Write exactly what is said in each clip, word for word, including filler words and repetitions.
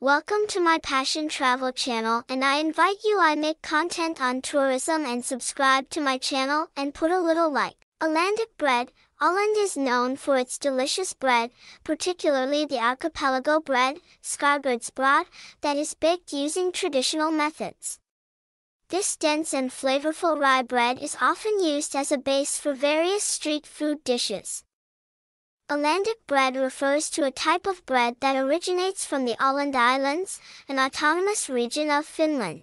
Welcome to my Passion Travel channel, and I invite you I make content on tourism and subscribe to my channel and put a little like. Ålandic bread. Åland is known for its delicious bread, particularly the archipelago bread, skärgårdsbröd, that is baked using traditional methods. This dense and flavorful rye bread is often used as a base for various street food dishes. Ålandic bread refers to a type of bread that originates from the Åland Islands, an autonomous region of Finland.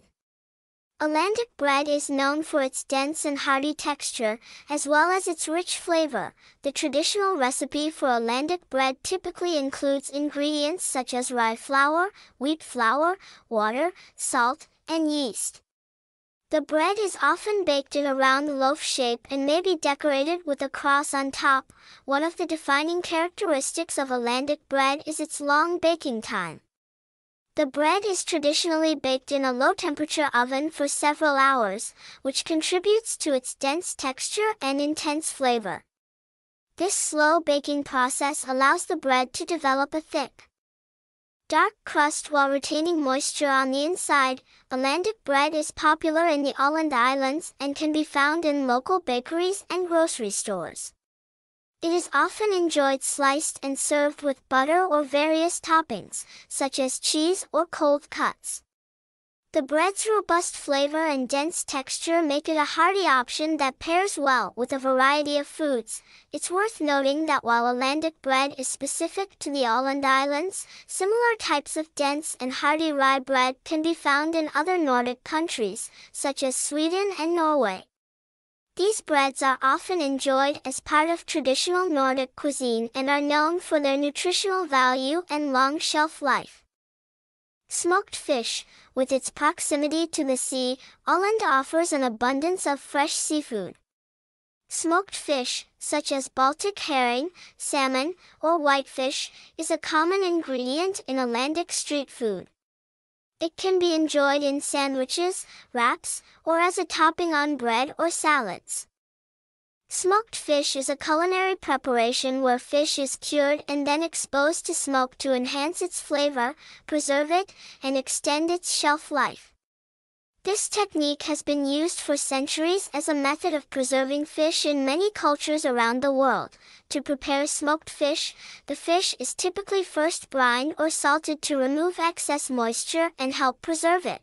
Ålandic bread is known for its dense and hearty texture, as well as its rich flavor. The traditional recipe for Ålandic bread typically includes ingredients such as rye flour, wheat flour, water, salt, and yeast. The bread is often baked in a round loaf shape and may be decorated with a cross on top. One of the defining characteristics of Ålandic bread is its long baking time. The bread is traditionally baked in a low-temperature oven for several hours, which contributes to its dense texture and intense flavor. This slow baking process allows the bread to develop a thick, dark crust while retaining moisture on the inside. Ålandic bread is popular in the Åland Islands and can be found in local bakeries and grocery stores. It is often enjoyed sliced and served with butter or various toppings, such as cheese or cold cuts. The bread's robust flavor and dense texture make it a hearty option that pairs well with a variety of foods. It's worth noting that while Ålandic bread is specific to the Åland Islands, similar types of dense and hearty rye bread can be found in other Nordic countries, such as Sweden and Norway. These breads are often enjoyed as part of traditional Nordic cuisine and are known for their nutritional value and long shelf life. Smoked fish. With its proximity to the sea, Åland offers an abundance of fresh seafood. Smoked fish, such as Baltic herring, salmon, or whitefish, is a common ingredient in Ålandic street food. It can be enjoyed in sandwiches, wraps, or as a topping on bread or salads. Smoked fish is a culinary preparation where fish is cured and then exposed to smoke to enhance its flavor, preserve it, and extend its shelf life. This technique has been used for centuries as a method of preserving fish in many cultures around the world. To prepare smoked fish, the fish is typically first brined or salted to remove excess moisture and help preserve it.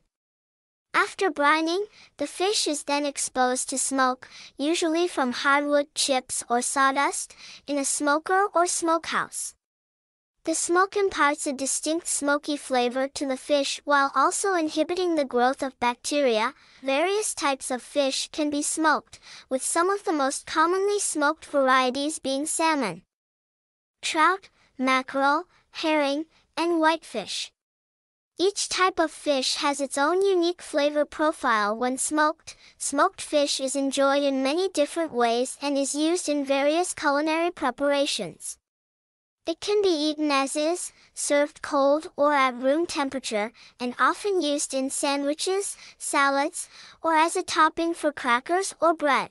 After brining, the fish is then exposed to smoke, usually from hardwood chips or sawdust, in a smoker or smokehouse. The smoke imparts a distinct smoky flavor to the fish while also inhibiting the growth of bacteria. Various types of fish can be smoked, with some of the most commonly smoked varieties being salmon, trout, mackerel, herring, and whitefish. Each type of fish has its own unique flavor profile when smoked. Smoked fish is enjoyed in many different ways and is used in various culinary preparations. It can be eaten as is, served cold or at room temperature, and often used in sandwiches, salads, or as a topping for crackers or bread.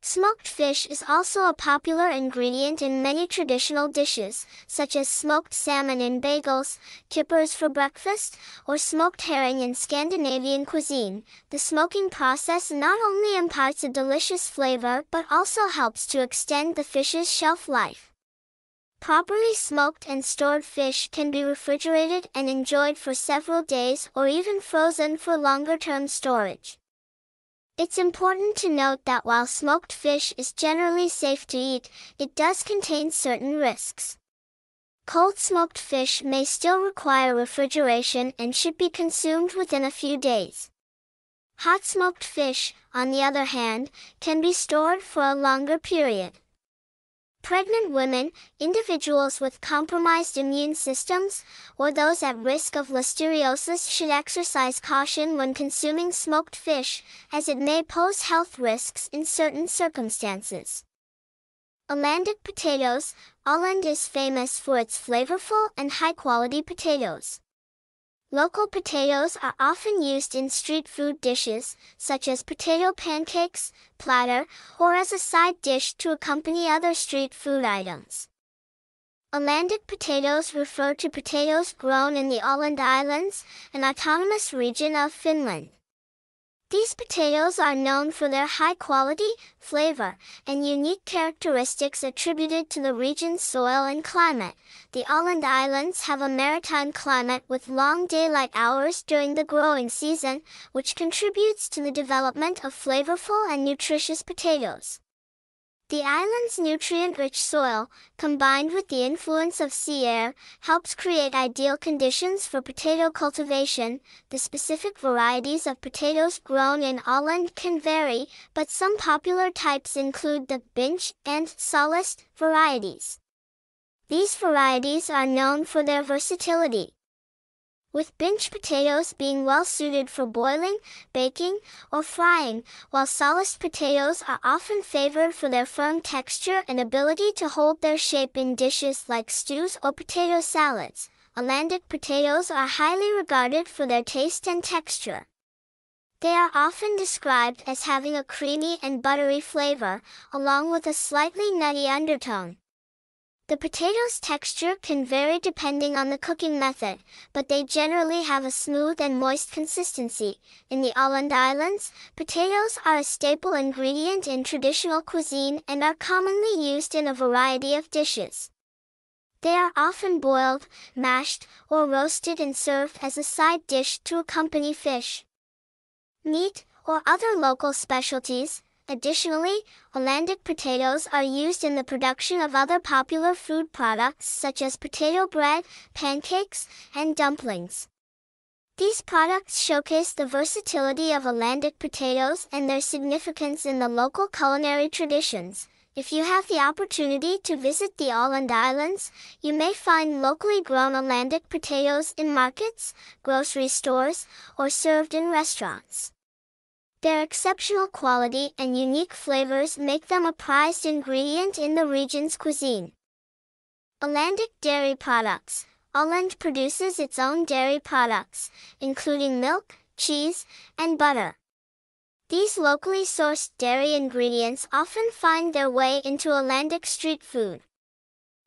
Smoked fish is also a popular ingredient in many traditional dishes, such as smoked salmon in bagels, kippers for breakfast, or smoked herring in Scandinavian cuisine. The smoking process not only imparts a delicious flavor but also helps to extend the fish's shelf life. Properly smoked and stored fish can be refrigerated and enjoyed for several days or even frozen for longer-term storage. It's important to note that while smoked fish is generally safe to eat, it does contain certain risks. Cold smoked fish may still require refrigeration and should be consumed within a few days. Hot smoked fish, on the other hand, can be stored for a longer period. Pregnant women, individuals with compromised immune systems, or those at risk of listeriosis should exercise caution when consuming smoked fish, as it may pose health risks in certain circumstances. Ålandic potatoes. Åland is famous for its flavorful and high-quality potatoes. Local potatoes are often used in street food dishes, such as potato pancakes, platter, or as a side dish to accompany other street food items. Ålandic potatoes refer to potatoes grown in the Åland Islands, an autonomous region of Finland. These potatoes are known for their high quality, flavor, and unique characteristics attributed to the region's soil and climate. The Åland Islands have a maritime climate with long daylight hours during the growing season, which contributes to the development of flavorful and nutritious potatoes. The island's nutrient-rich soil, combined with the influence of sea air, helps create ideal conditions for potato cultivation. The specific varieties of potatoes grown in Åland can vary, but some popular types include the Bintje and Ålandic varieties. These varieties are known for their versatility, with Bintje potatoes being well-suited for boiling, baking, or frying, while Ålandic potatoes are often favored for their firm texture and ability to hold their shape in dishes like stews or potato salads. Ålandic potatoes are highly regarded for their taste and texture. They are often described as having a creamy and buttery flavor, along with a slightly nutty undertone. The potato's texture can vary depending on the cooking method, but they generally have a smooth and moist consistency. In the Åland Islands, potatoes are a staple ingredient in traditional cuisine and are commonly used in a variety of dishes. They are often boiled, mashed, or roasted and served as a side dish to accompany fish, meat, or other local specialties. Additionally, Ålandic potatoes are used in the production of other popular food products such as potato bread, pancakes, and dumplings. These products showcase the versatility of Ålandic potatoes and their significance in the local culinary traditions. If you have the opportunity to visit the Åland Islands, you may find locally grown Ålandic potatoes in markets, grocery stores, or served in restaurants. Their exceptional quality and unique flavors make them a prized ingredient in the region's cuisine. Ålandic dairy products. Åland produces its own dairy products, including milk, cheese, and butter. These locally sourced dairy ingredients often find their way into Ålandic street food.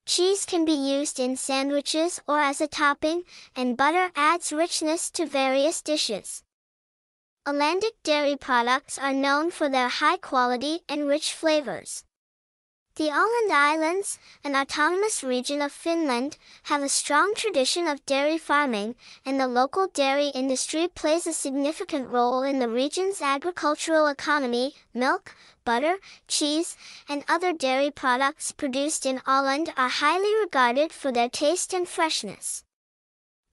Cheese can be used in sandwiches or as a topping, and butter adds richness to various dishes. Ålandic dairy products are known for their high quality and rich flavors. The Åland Islands, an autonomous region of Finland, have a strong tradition of dairy farming, and the local dairy industry plays a significant role in the region's agricultural economy. Milk, butter, cheese, and other dairy products produced in Åland are highly regarded for their taste and freshness.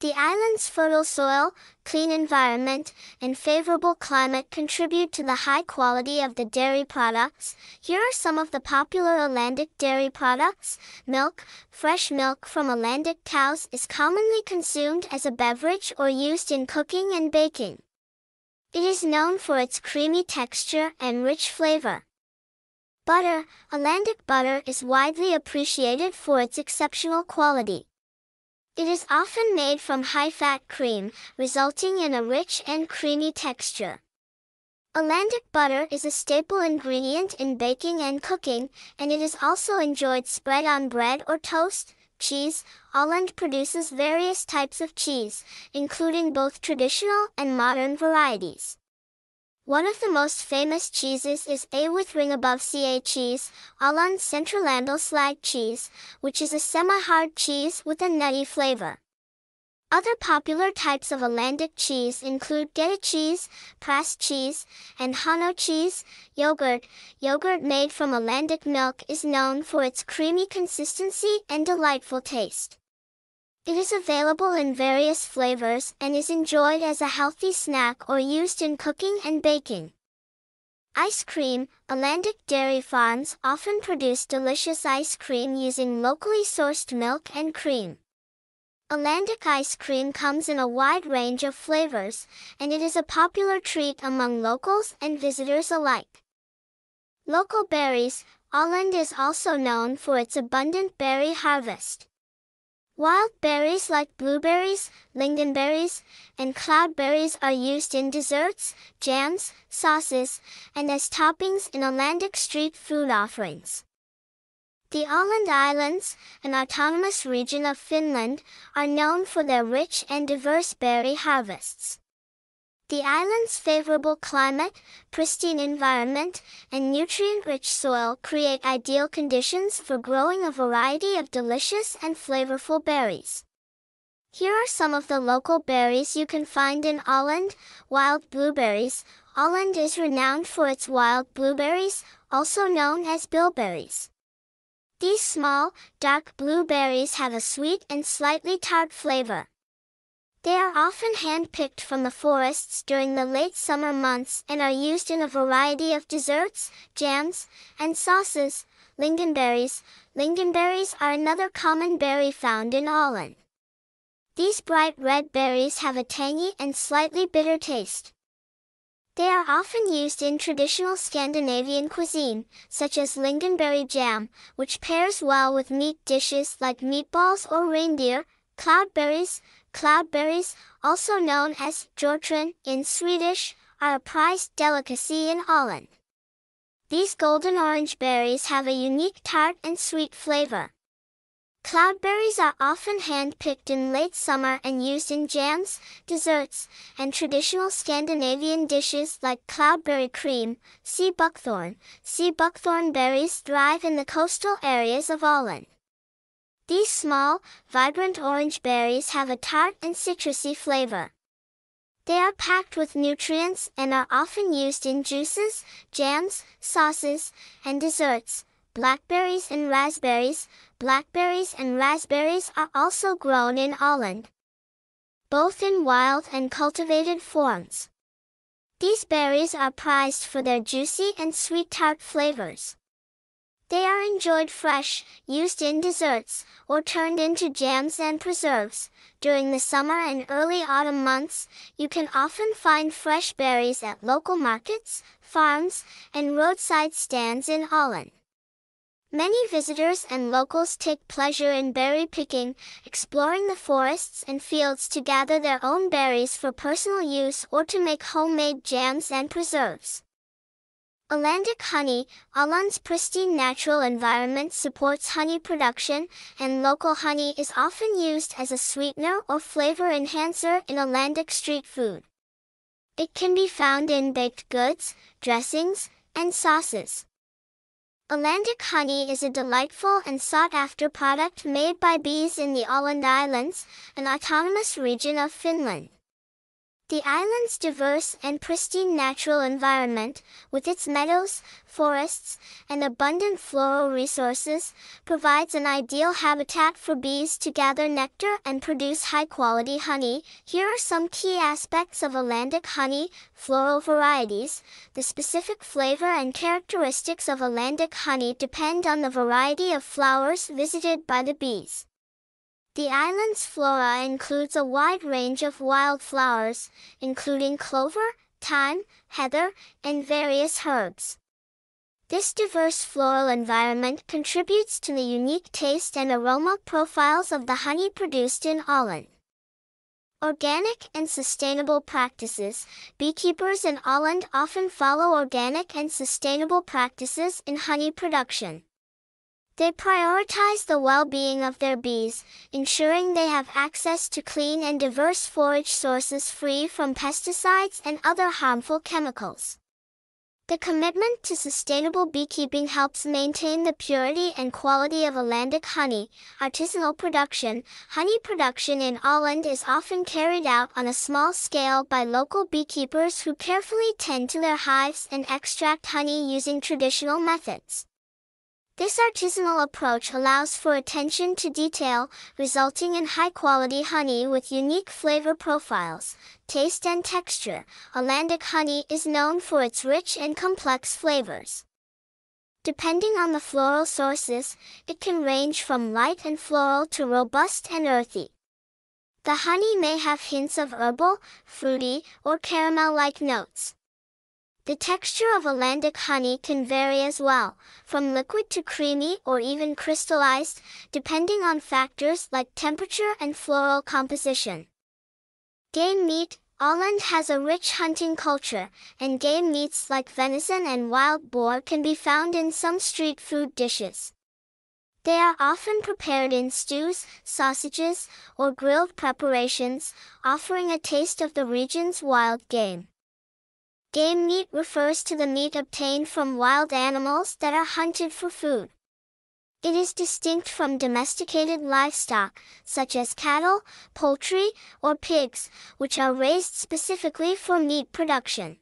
The island's fertile soil, clean environment, and favorable climate contribute to the high quality of the dairy products. Here are some of the popular Ålandic dairy products. Milk. Fresh milk from Ålandic cows is commonly consumed as a beverage or used in cooking and baking. It is known for its creamy texture and rich flavor. Butter. Ålandic butter is widely appreciated for its exceptional quality. It is often made from high-fat cream, resulting in a rich and creamy texture. Ålandic butter is a staple ingredient in baking and cooking, and it is also enjoyed spread on bread or toast. Cheese. Åland produces various types of cheese, including both traditional and modern varieties. One of the most famous cheeses is a with ring above ca cheese, Ålands Centralandelslag cheese, which is a semi-hard cheese with a nutty flavor. Other popular types of Ålandic cheese include geta cheese, Präst cheese, and Hano cheese. Yogurt. Yogurt made from Ålandic milk is known for its creamy consistency and delightful taste. It is available in various flavors and is enjoyed as a healthy snack or used in cooking and baking. Ice cream. Ålandic dairy farms often produce delicious ice cream using locally sourced milk and cream. Ålandic ice cream comes in a wide range of flavors, and it is a popular treat among locals and visitors alike. Local berries. Åland is also known for its abundant berry harvest. Wild berries like blueberries, lingonberries, and cloudberries are used in desserts, jams, sauces, and as toppings in Ålandic street food offerings. The Åland Islands, an autonomous region of Finland, are known for their rich and diverse berry harvests. The island's favorable climate, pristine environment, and nutrient-rich soil create ideal conditions for growing a variety of delicious and flavorful berries. Here are some of the local berries you can find in Åland: wild blueberries. Åland is renowned for its wild blueberries, also known as bilberries. These small, dark blueberries have a sweet and slightly tart flavor. They are often hand-picked from the forests during the late summer months and are used in a variety of desserts, jams, and sauces. Lingonberries. Lingonberries are another common berry found in Åland. These bright red berries have a tangy and slightly bitter taste. They are often used in traditional Scandinavian cuisine, such as lingonberry jam, which pairs well with meat dishes like meatballs or reindeer. Cloudberries. Cloudberries, also known as jordbrän in Swedish, are a prized delicacy in Åland. These golden orange berries have a unique tart and sweet flavor. Cloudberries are often hand-picked in late summer and used in jams, desserts, and traditional Scandinavian dishes like cloudberry cream. Sea buckthorn. Sea buckthorn berries thrive in the coastal areas of Åland. These small, vibrant orange berries have a tart and citrusy flavor. They are packed with nutrients and are often used in juices, jams, sauces, and desserts. Blackberries and raspberries. Blackberries and raspberries are also grown in Åland, both in wild and cultivated forms. These berries are prized for their juicy and sweet tart flavors. They are enjoyed fresh, used in desserts, or turned into jams and preserves. During the summer and early autumn months, you can often find fresh berries at local markets, farms, and roadside stands in Åland. Many visitors and locals take pleasure in berry picking, exploring the forests and fields to gather their own berries for personal use or to make homemade jams and preserves. Ålandic honey. Åland's pristine natural environment supports honey production, and local honey is often used as a sweetener or flavor enhancer in Ålandic street food. It can be found in baked goods, dressings, and sauces. Ålandic honey is a delightful and sought-after product made by bees in the Åland Islands, an autonomous region of Finland. The island's diverse and pristine natural environment, with its meadows, forests, and abundant floral resources, provides an ideal habitat for bees to gather nectar and produce high-quality honey. Here are some key aspects of Ålandic honey: floral varieties. The specific flavor and characteristics of Ålandic honey depend on the variety of flowers visited by the bees. The island's flora includes a wide range of wildflowers, including clover, thyme, heather, and various herbs. This diverse floral environment contributes to the unique taste and aroma profiles of the honey produced in Åland. Organic and sustainable practices. Beekeepers in Åland often follow organic and sustainable practices in honey production. They prioritize the well-being of their bees, ensuring they have access to clean and diverse forage sources free from pesticides and other harmful chemicals. The commitment to sustainable beekeeping helps maintain the purity and quality of Ålandic honey. Artisanal production. Honey production in Åland is often carried out on a small scale by local beekeepers who carefully tend to their hives and extract honey using traditional methods. This artisanal approach allows for attention to detail, resulting in high-quality honey with unique flavor profiles. Taste and texture. Ålandic honey is known for its rich and complex flavors. Depending on the floral sources, it can range from light and floral to robust and earthy. The honey may have hints of herbal, fruity, or caramel-like notes. The texture of Ålandic honey can vary as well, from liquid to creamy or even crystallized, depending on factors like temperature and floral composition. Game meat. Åland has a rich hunting culture, and game meats like venison and wild boar can be found in some street food dishes. They are often prepared in stews, sausages, or grilled preparations, offering a taste of the region's wild game. Game meat refers to the meat obtained from wild animals that are hunted for food. It is distinct from domesticated livestock, such as cattle, poultry, or pigs, which are raised specifically for meat production.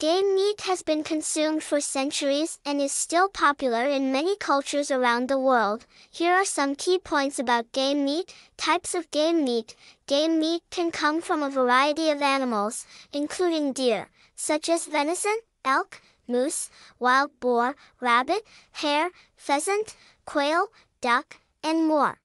Game meat has been consumed for centuries and is still popular in many cultures around the world. Here are some key points about game meat. Types of game meat. Game meat can come from a variety of animals, including deer, such as venison, elk, moose, wild boar, rabbit, hare, pheasant, quail, duck, and more.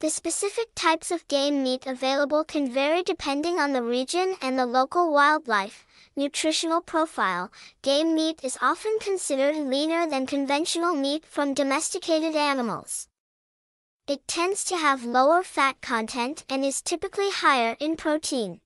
The specific types of game meat available can vary depending on the region and the local wildlife. Nutritional profile. Game meat is often considered leaner than conventional meat from domesticated animals. It tends to have lower fat content and is typically higher in protein.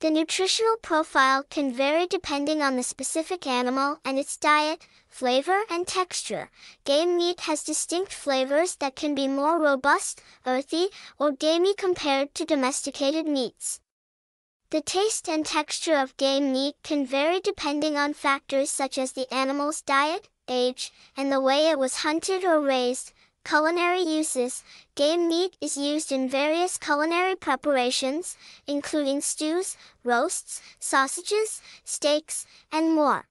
The nutritional profile can vary depending on the specific animal and its diet, flavor, and texture. Game meat has distinct flavors that can be more robust, earthy, or gamey compared to domesticated meats. The taste and texture of game meat can vary depending on factors such as the animal's diet, age, and the way it was hunted or raised. Culinary uses. Game meat is used in various culinary preparations, including stews, roasts, sausages, steaks, and more.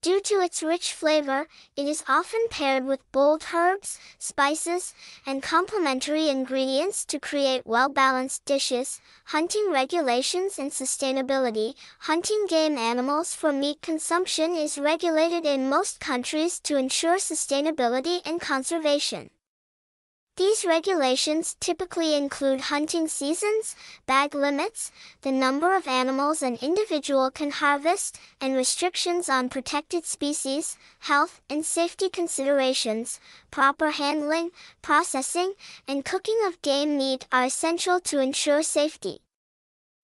Due to its rich flavor, it is often paired with bold herbs, spices, and complementary ingredients to create well-balanced dishes. Hunting regulations and sustainability. Hunting game animals for meat consumption is regulated in most countries to ensure sustainability and conservation. These regulations typically include hunting seasons, bag limits, the number of animals an individual can harvest, and restrictions on protected species, health and safety considerations. Proper handling, processing, and cooking of game meat are essential to ensure safety.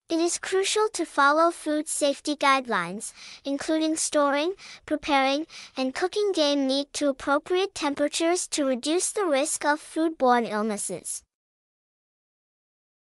It is crucial to follow food safety guidelines, including storing, preparing, and cooking game meat to appropriate temperatures to reduce the risk of foodborne illnesses.